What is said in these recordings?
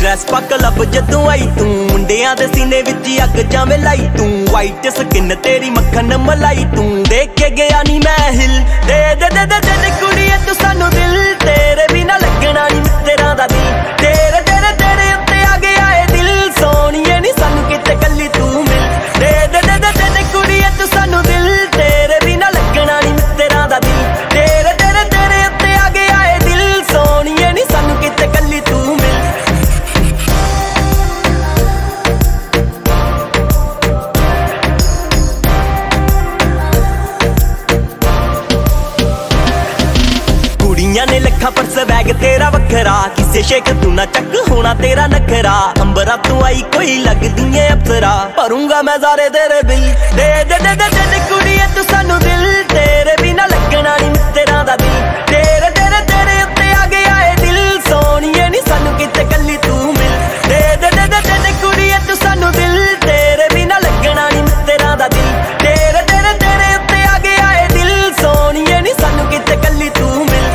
Dress पक लब जदों आई तू, मुंडिया दे सीने विच अग जावे लाई तू, वाइट स्किन तेरी मक्खन मलाई तू, देखे गया नी मैं हिल, दे दे दे दे दे कुड़िए तू सानू दिल, तेरे बिना लगना नी तेरा दा दिल, तेरे तेरे तेरे उत्ते आ गया है दिल, सोनिए नी सानू किते कल्ली तू मिल, दे दे दे दे दे कुड़िए तू सानू दिल, तेरे बिना लगना नी तेरा दा दिल, तेरे तेरे तेरे उत्ते आ गया है दिल, सोनिए नी सानू किते कल्ली तू मिल। लखा पर स्वैग तेरा वखरा, किसे शेख तू ना चक होना तेरा नखरा, अंबरा तू आई कोई लगदी है अप्सरा, भरूंगा मैं सारे तेरे बिल, दे दे दे दे दे कुड़िए तू सानू दिल, तेरे बिना लगना नी तेरा दा दिल, तेरे तेरे तेरे उत्ते आ गया है दिल, सोनिए नी सानू किते कल्ली तू मिल, दे दे दे दे दे कुड़िए तू सानू दिल, तेरे बिना लगना नी तेरा दा दिल, तेरे तेरे तेरे उत्ते आ गया है दिल, सोनिए नी सानू किते कल्ली तू मिल।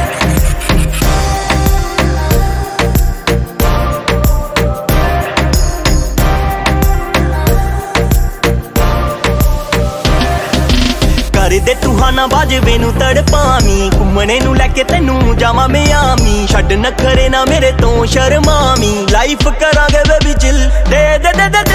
दे तू हाना बाजवे नू तड़पामी, घूमने नू लेके तेनू जावा मियामी, छड्ड नखरे ना मेरे तो शर्मामी, लाइफ करांगे बेबी चिल, दे दे दे दे